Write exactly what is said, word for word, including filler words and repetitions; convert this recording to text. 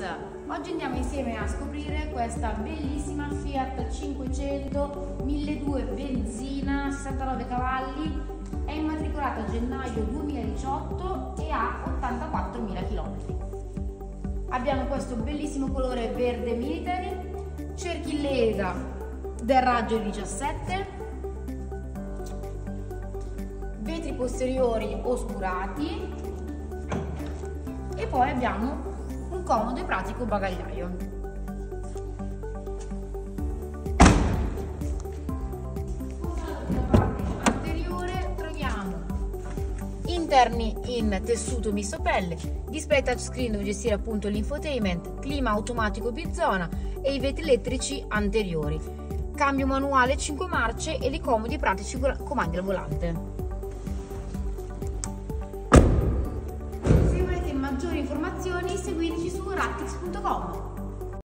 Rattix. Oggi andiamo insieme a scoprire questa bellissima Fiat cinquecento milleduecento benzina, sessantanove cavalli, è immatricolata a gennaio duemiladiciotto e ha ottantaquattromila km. Abbiamo questo bellissimo colore verde military, cerchillesa del raggio diciassette, vetri posteriori oscurati e poi abbiamo un comodo e pratico bagagliaio. Sulla parte anteriore troviamo interni in tessuto misto pelle, display touchscreen dove gestire appunto l'infotainment, clima automatico bizona e i vetri elettrici anteriori, cambio manuale cinque marce e dei comodi pratici comandi al volante. Informazioni, seguiteci su rattix punto com.